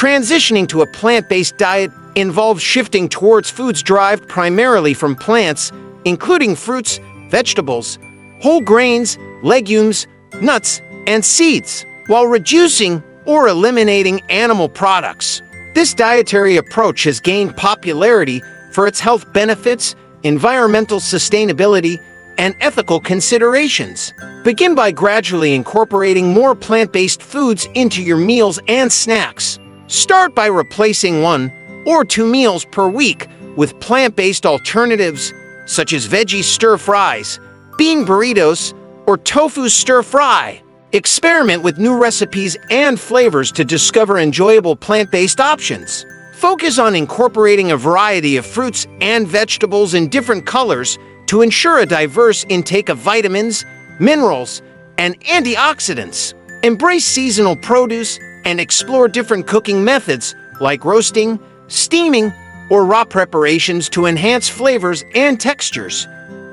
Transitioning to a plant-based diet involves shifting towards foods derived primarily from plants, including fruits, vegetables, whole grains, legumes, nuts, and seeds, while reducing or eliminating animal products. This dietary approach has gained popularity for its health benefits, environmental sustainability, and ethical considerations. Begin by gradually incorporating more plant-based foods into your meals and snacks. Start by replacing 1 or 2 meals per week with plant-based alternatives such as veggie stir-fries, bean burritos, or tofu stir-fry. Experiment with new recipes and flavors to discover enjoyable plant-based options. Focus on incorporating a variety of fruits and vegetables in different colors to ensure a diverse intake of vitamins, minerals, and antioxidants. Embrace seasonal produce and explore different cooking methods like roasting, steaming, or raw preparations to enhance flavors and textures.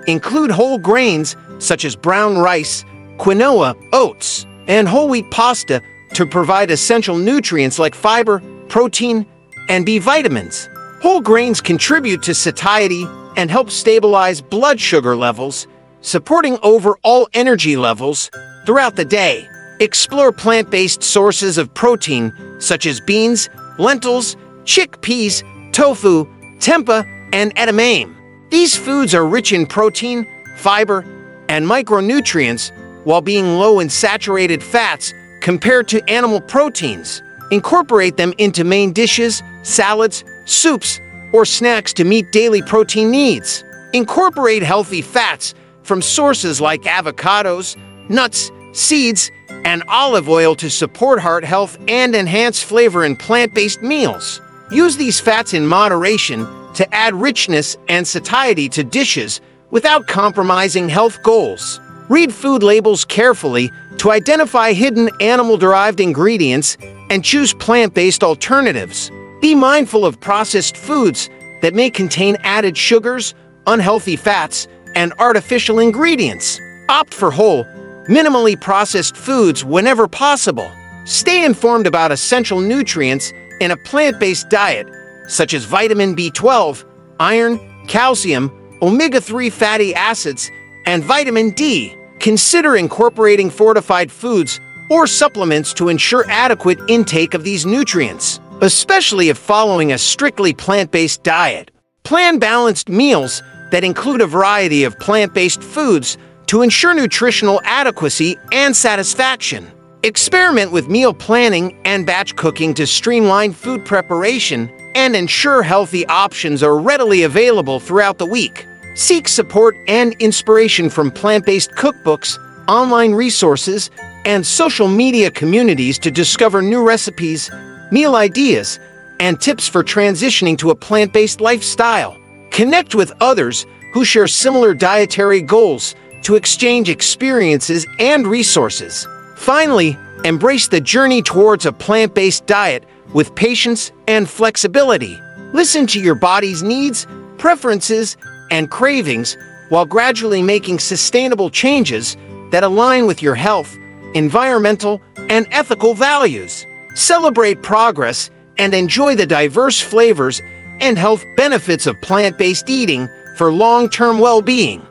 Include whole grains such as brown rice, quinoa, oats, and whole wheat pasta to provide essential nutrients like fiber, protein, and B vitamins. Whole grains contribute to satiety and help stabilize blood sugar levels, supporting overall energy levels throughout the day. Explore plant-based sources of protein such as beans, lentils, chickpeas, tofu, tempeh, and edamame. These foods are rich in protein, fiber, and micronutrients while being low in saturated fats compared to animal proteins. Incorporate them into main dishes, salads, soups, or snacks to meet daily protein needs. Incorporate healthy fats from sources like avocados, nuts, seeds, and olive oil to support heart health and enhance flavor in plant-based meals. Use these fats in moderation to add richness and satiety to dishes without compromising health goals. Read food labels carefully to identify hidden animal-derived ingredients and choose plant-based alternatives. Be mindful of processed foods that may contain added sugars, unhealthy fats, and artificial ingredients. Opt for whole, minimally processed foods whenever possible. Stay informed about essential nutrients in a plant-based diet, such as vitamin B12, iron, calcium, omega-3 fatty acids, and vitamin D. Consider incorporating fortified foods or supplements to ensure adequate intake of these nutrients, especially if following a strictly plant-based diet. Plan balanced meals that include a variety of plant-based foods to ensure nutritional adequacy and satisfaction. Experiment with meal planning and batch cooking to streamline food preparation and ensure healthy options are readily available throughout the week. Seek support and inspiration from plant-based cookbooks, online resources, and social media communities to discover new recipes, meal ideas, and tips for transitioning to a plant-based lifestyle. Connect with others who share similar dietary goals to exchange experiences and resources. Finally, embrace the journey towards a plant-based diet with patience and flexibility. Listen to your body's needs, preferences, and cravings while gradually making sustainable changes that align with your health, environmental, and ethical values. Celebrate progress and enjoy the diverse flavors and health benefits of plant-based eating for long-term well-being.